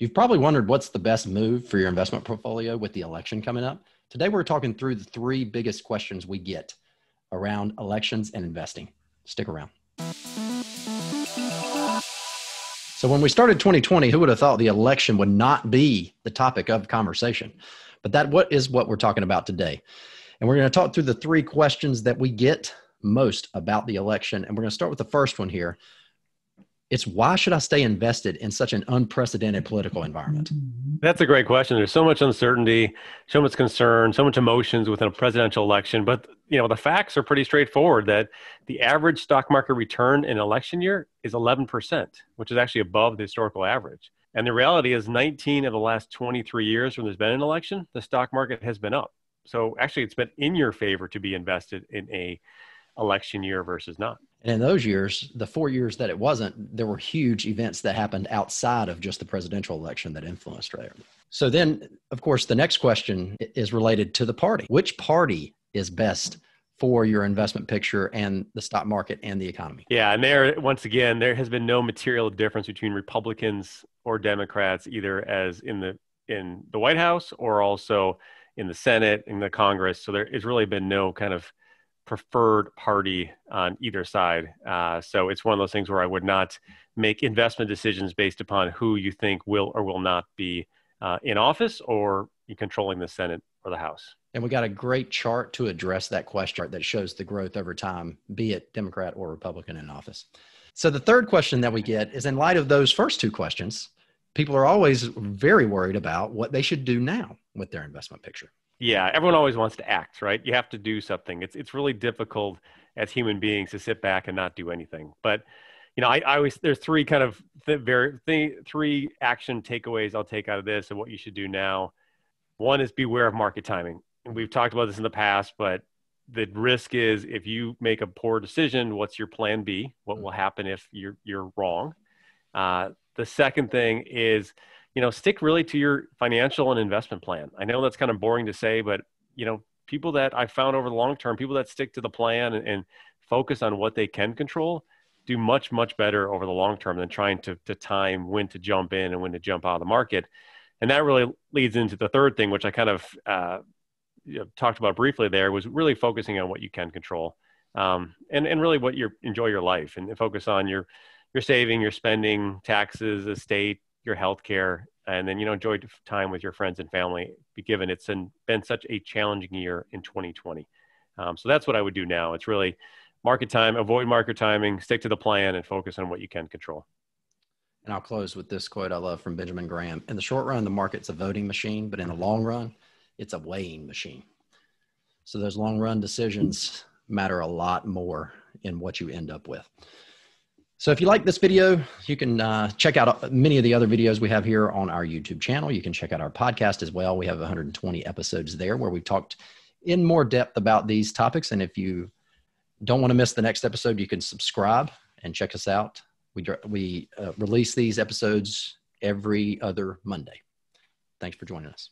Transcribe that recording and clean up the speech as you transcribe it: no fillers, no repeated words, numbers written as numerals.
You've probably wondered what's the best move for your investment portfolio with the election coming up. Today, we're talking through the three biggest questions we get around elections and investing. Stick around. So when we started 2020, who would have thought the election would not be the topic of conversation? But that is what we're talking about today. And we're going to talk through the three questions that we get most about the election. And we're going to start with the first one here. It's why should I stay invested in such an unprecedented political environment? That's a great question. There's so much uncertainty, so much concern, so much emotions within a presidential election. But you know, the facts are pretty straightforward that the average stock market return in election year is 11%, which is actually above the historical average. And the reality is 19 of the last 23 years when there's been an election, the stock market has been up. So actually it's been in your favor to be invested in an election year versus not. And in those years, the 4 years that it wasn't, there were huge events that happened outside of just the presidential election that influenced there. So then, of course, the next question is related to the party. Which party is best for your investment picture and the stock market and the economy? Yeah, and there, once again, there has been no material difference between Republicans or Democrats, either as in the White House or also in the Senate, in the Congress. So there has really been no kind of preferred party on either side. So it's one of those things where I would not make investment decisions based upon who you think will or will not be in office or controlling the Senate or the House. And we got a great chart to address that question that shows the growth over time, be it Democrat or Republican in office. So the third question that we get is, in light of those first two questions, people are always very worried about what they should do now with their investment picture. Yeah, everyone always wants to act, right? You have to do something. It's really difficult as human beings to sit back and not do anything. But you know, I always, there's three kind of three action takeaways I'll take out of this and what you should do now. One is beware of market timing. And we've talked about this in the past, but the risk is if you make a poor decision, what's your plan B? What will happen if you're wrong? The second thing is, you know, stick really to your financial and investment plan. I know that's kind of boring to say, but, you know, people that I found over the long term, people that stick to the plan and focus on what they can control, do much, much better over the long term than trying to time when to jump in and when to jump out of the market. And that really leads into the third thing, which I kind of talked about briefly there, was really focusing on what you can control and really what you enjoy your life and focus on your saving, your spending, taxes, estate, your healthcare, and then, you know, enjoy time with your friends and family, given it's been such a challenging year in 2020. So that's what I would do now. It's really market time, avoid market timing, stick to the plan, and focus on what you can control. And I'll close with this quote I love from Benjamin Graham. In the short run, the market's a voting machine, but in the long run, it's a weighing machine. So those long run decisions matter a lot more in what you end up with. So if you like this video, you can check out many of the other videos we have here on our YouTube channel. You can check out our podcast as well. We have 120 episodes there where we've talked in more depth about these topics. And if you don't want to miss the next episode, you can subscribe and check us out. We release these episodes every other Monday. Thanks for joining us.